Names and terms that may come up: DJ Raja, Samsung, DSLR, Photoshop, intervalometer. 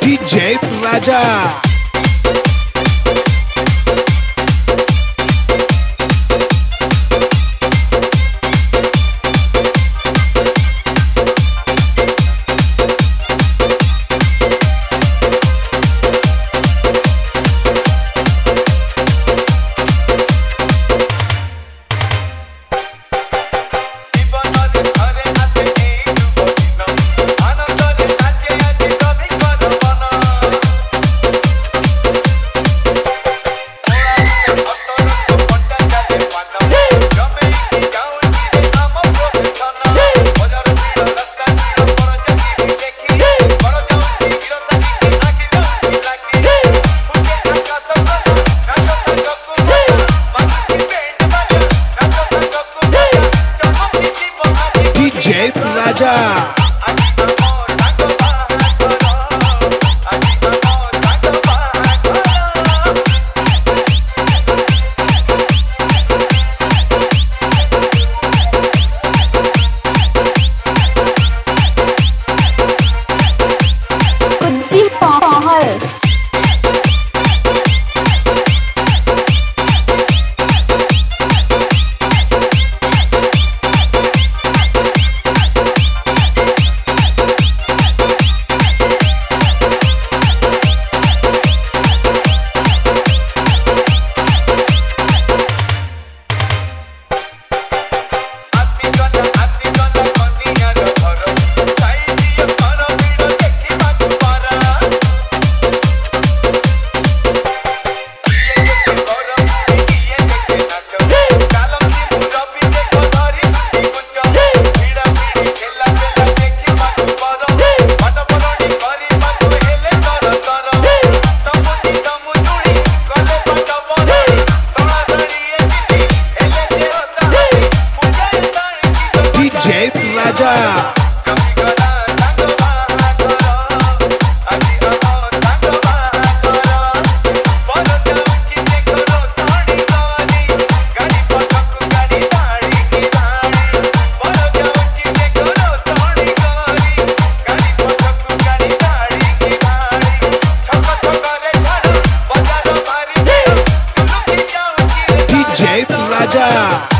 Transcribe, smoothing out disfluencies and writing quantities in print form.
DJ Raja. DJ Raja. DJ Raja. DJ Raja. DJ Raja.